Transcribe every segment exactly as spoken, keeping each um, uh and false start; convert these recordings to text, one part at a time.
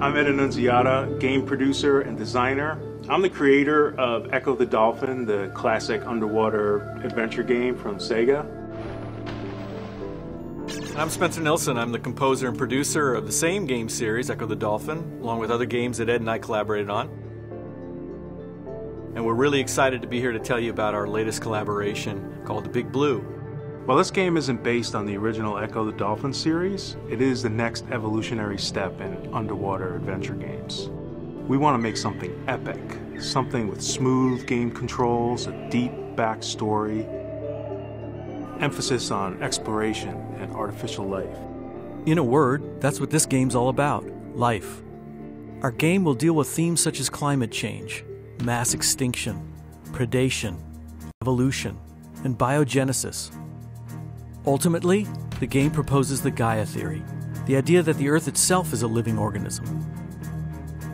I'm Ed Annunziata, game producer and designer. I'm the creator of Ecco the Dolphin, the classic underwater adventure game from Sega. I'm Spencer Nelson. I'm the composer and producer of the same game series, Ecco the Dolphin, along with other games that Ed and I collaborated on. And we're really excited to be here to tell you about our latest collaboration called The Big Blue. While this game isn't based on the original Ecco the Dolphin series, it is the next evolutionary step in underwater adventure games. We want to make something epic, something with smooth game controls, a deep backstory, emphasis on exploration and artificial life. In a word, that's what this game's all about, life. Our game will deal with themes such as climate change, mass extinction, predation, evolution, and biogenesis. Ultimately, the game proposes the Gaia theory, the idea that the Earth itself is a living organism.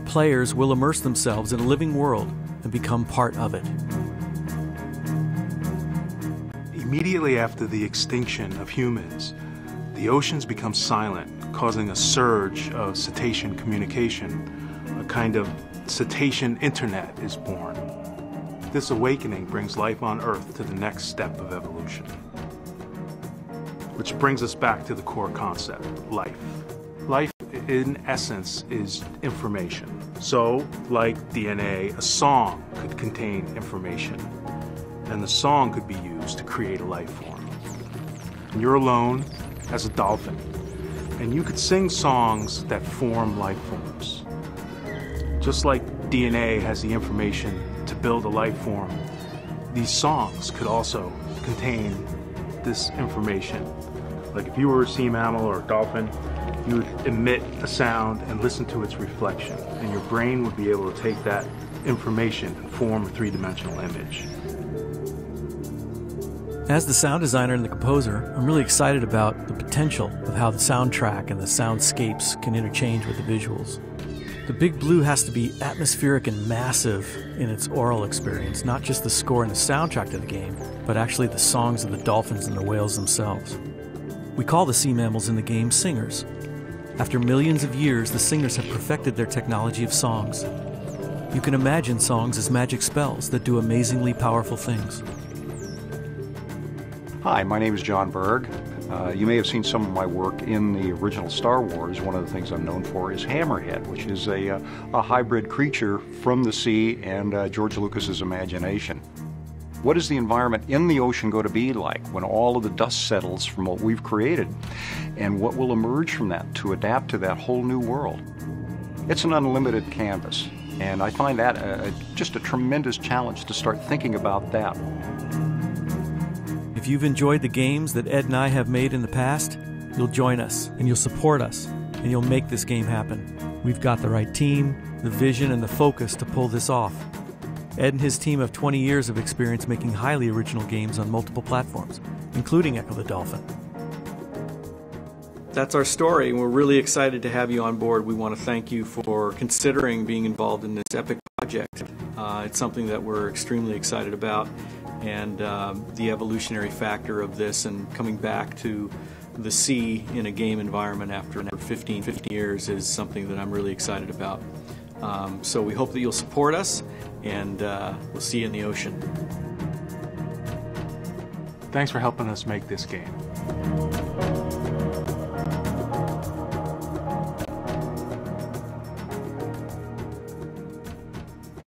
Players will immerse themselves in a living world and become part of it. Immediately after the extinction of humans, the oceans become silent, causing a surge of cetacean communication. A kind of cetacean internet is born. This awakening brings life on Earth to the next step of evolution. Which brings us back to the core concept, life. Life, in essence, is information. So, like D N A, a song could contain information, and the song could be used to create a life form. And you're alone as a dolphin, and you could sing songs that form life forms. Just like D N A has the information to build a life form, these songs could also contain this information. Like if you were a sea mammal or a dolphin, you would emit a sound and listen to its reflection, and your brain would be able to take that information and form a three-dimensional image. As the sound designer and the composer, I'm really excited about the potential of how the soundtrack and the soundscapes can interchange with the visuals. The Big Blue has to be atmospheric and massive in its oral experience, not just the score and the soundtrack to the game, but actually the songs of the dolphins and the whales themselves. We call the sea mammals in the game singers. After millions of years, the singers have perfected their technology of songs. You can imagine songs as magic spells that do amazingly powerful things. Hi, my name is John Berg. Uh, you may have seen some of my work in the original Star Wars. One of the things I'm known for is Hammerhead, which is a, uh, a hybrid creature from the sea and uh, George Lucas's imagination. What does the environment in the ocean go to be like when all of the dust settles from what we've created? And what will emerge from that to adapt to that whole new world? It's an unlimited canvas, and I find that a, just a tremendous challenge to start thinking about that. If you've enjoyed the games that Ed and I have made in the past, you'll join us, and you'll support us, and you'll make this game happen. We've got the right team, the vision, and the focus to pull this off. Ed and his team have twenty years of experience making highly original games on multiple platforms, including Ecco the Dolphin. That's our story, and we're really excited to have you on board. We want to thank you for considering being involved in this epic project. Uh, it's something that we're extremely excited about. And uh, the evolutionary factor of this and coming back to the sea in a game environment after fifteen, fifteen years is something that I'm really excited about. Um, so we hope that you'll support us, and uh, we'll see you in the ocean. Thanks for helping us make this game.